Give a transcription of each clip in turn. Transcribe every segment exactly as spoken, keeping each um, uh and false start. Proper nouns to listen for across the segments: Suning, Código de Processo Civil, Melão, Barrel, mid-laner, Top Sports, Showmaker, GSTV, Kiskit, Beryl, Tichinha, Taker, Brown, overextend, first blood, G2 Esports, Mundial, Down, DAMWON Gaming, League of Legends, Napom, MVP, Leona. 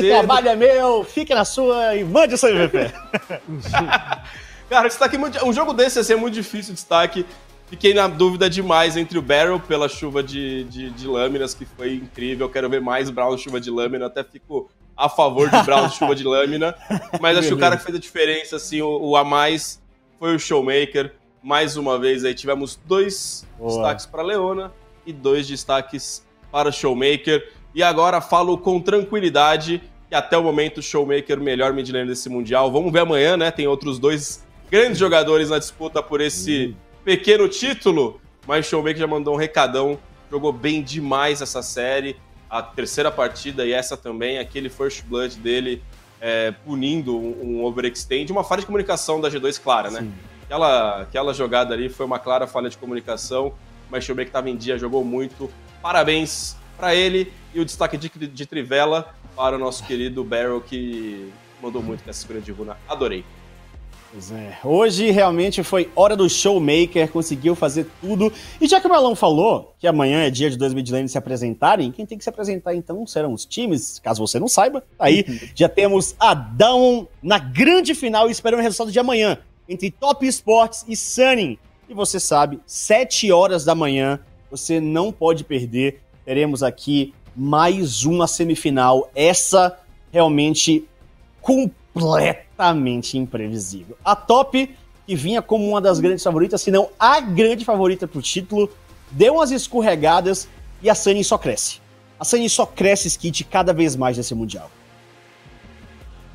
Esse trabalho é meu, fique na sua e mande o seu M V P. Cara, destaque muito... um jogo desse ia ser muito difícil, destaque. Fiquei na dúvida demais entre o Barrel pela chuva de, de, de lâminas, que foi incrível. Quero ver mais Brown chuva de lâmina, até fico a favor de Brown chuva de lâmina. Mas acho que o cara que fez a diferença, assim, o, o a mais, foi o Showmaker. Mais uma vez aí tivemos dois Boa. destaques para Leona e dois destaques para Showmaker. E agora falo com tranquilidade que até o momento o Showmaker, melhor mid-laner desse Mundial. Vamos ver amanhã, né? Tem outros dois grandes jogadores na disputa por esse hum. pequeno título. Mas Showmaker já mandou um recadão. Jogou bem demais essa série. A terceira partida e essa também. Aquele first blood dele é, punindo um, um overextend. Uma falha de comunicação da G dois clara, né? Sim. Aquela, aquela jogada ali foi uma clara falha de comunicação. Mas Showmaker estava em dia, jogou muito. Parabéns para ele. E o destaque de, de Trivela para o nosso querido Beryl, que mandou muito com essa escolha de runa. Adorei. Pois é. Hoje realmente foi hora do Showmaker, conseguiu fazer tudo. E já que o Melão falou que amanhã é dia de dois midlaners se apresentarem, quem tem que se apresentar então serão os times, caso você não saiba. Aí já temos a DAMWON na grande final e esperando o resultado de amanhã, entre Top Sports e Suning. E você sabe, sete horas da manhã, você não pode perder. Teremos aqui mais uma semifinal, essa realmente completamente imprevisível. A Top, que vinha como uma das grandes favoritas, se não a grande favorita para o título, deu umas escorregadas e a Suning só cresce. A Suning só cresce, Skit, cada vez mais nesse Mundial.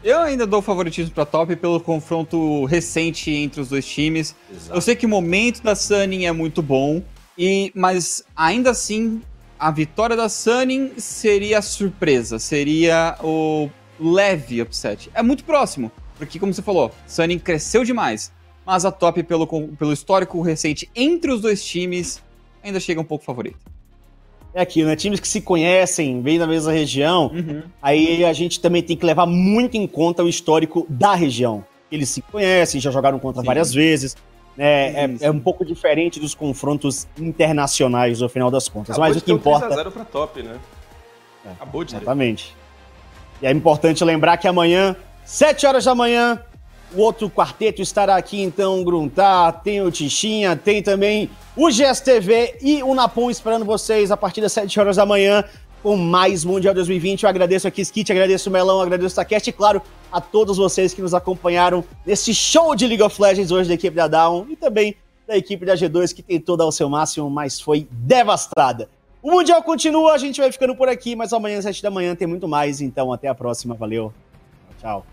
Eu ainda dou favoritismo para a Top pelo confronto recente entre os dois times. Exato. Eu sei que o momento da Suning é muito bom, e, mas ainda assim a vitória da Suning seria a surpresa, seria o leve upset. É muito próximo, porque como você falou, Suning cresceu demais, mas a Top pelo, pelo histórico recente entre os dois times ainda chega um pouco favorita. É aquilo, né? Times que se conhecem, vêm da mesma região, uhum. aí a gente também tem que levar muito em conta o histórico da região. Eles se conhecem, já jogaram contra Sim. várias vezes, né? É, é um pouco diferente dos confrontos internacionais, no final das contas. Acabou Mas de o que importa... três a zero pra Top, né? É, Acabou de Exatamente. Ter. E é importante lembrar que amanhã, sete horas da manhã, o outro quarteto estará aqui, então, Gruntar, tem o Tichinha, tem também o G S T V e o Napom esperando vocês a partir das sete horas da manhã com mais Mundial dois mil e vinte. Eu agradeço a Kiskit, agradeço o Melão, agradeço o Taker e, claro, a todos vocês que nos acompanharam nesse show de League of Legends hoje da equipe da Down e também da equipe da G dois, que tentou dar o seu máximo, mas foi devastada. O Mundial continua, a gente vai ficando por aqui, mas amanhã às sete da manhã tem muito mais, então até a próxima, valeu, tchau.